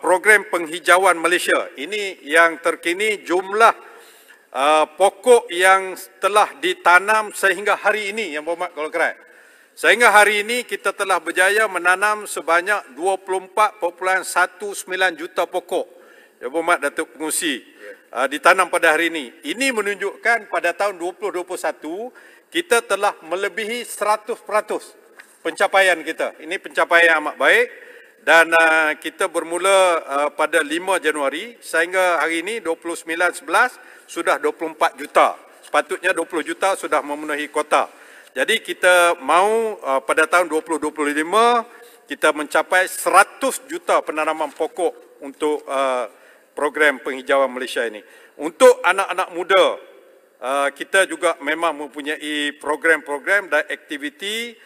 program penghijauan Malaysia. Ini yang terkini jumlah pokok yang telah ditanam sehingga hari ini, Yang Berhormat Kolonel Kerat. Sehingga hari ini kita telah berjaya menanam sebanyak 24.19 juta pokok, Yang Berhormat Datuk Pengerusi, ditanam pada hari ini. Ini menunjukkan pada tahun 2021 kita telah melebihi 100% pencapaian kita. Ini pencapaian yang amat baik. Dan kita bermula pada 5 Januari sehingga hari ini 29/11 sudah 24 juta. Sepatutnya 20 juta sudah memenuhi kuota. Jadi kita mahu pada tahun 2025 kita mencapai 100 juta penanaman pokok untuk program penghijauan Malaysia ini. Untuk anak-anak muda, kita juga memang mempunyai program-program dan aktiviti,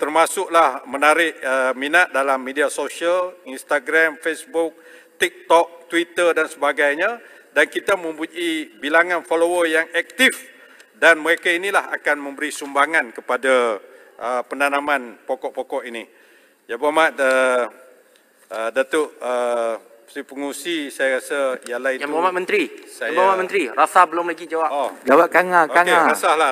termasuklah menarik minat dalam media sosial, Instagram, Facebook, TikTok, Twitter dan sebagainya. Dan kita mempunyai bilangan follower yang aktif dan mereka inilah akan memberi sumbangan kepada penanaman pokok-pokok ini. Ya Berhormat Datuk Sri Pengerusi, saya rasa yang lain itu. Yang Berhormat Menteri, Yang Berhormat Menteri, Rasa belum lagi jawab. Oh. Jawab Kanga. Okey, Rasa lah,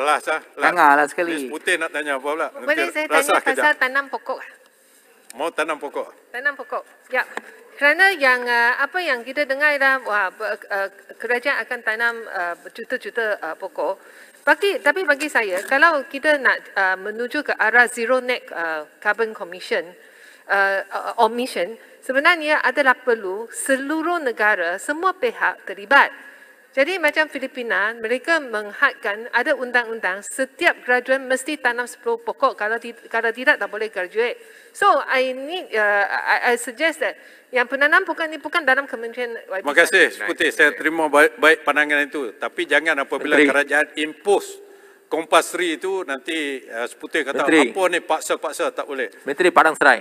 Kanga lah sekali. Putih nak tanya apa pula? Boleh saya tanya pasal tanam pokok? Mau tanam pokok? Tanam pokok, ya. Kerana yang apa yang kita dengar adalah kerajaan akan tanam juta-juta pokok. Tapi bagi saya, kalau kita nak menuju ke arah zero net carbon emission, sebenarnya adalah perlu seluruh negara, semua pihak terlibat. Jadi macam Filipina, mereka menghadkan ada undang-undang setiap graduate mesti tanam 10 pokok, kalau tidak tak boleh graduate. So I suggest that yang penanam pokok ini bukan dalam Kementerian YB. Terima kasih Deputy, saya terima baik pandangan itu. Tapi jangan apabila Menteri, kerajaan impose compulsory itu nanti Deputy kata Menteri, apa ni paksa-paksa tak boleh. Menteri Padang Serai.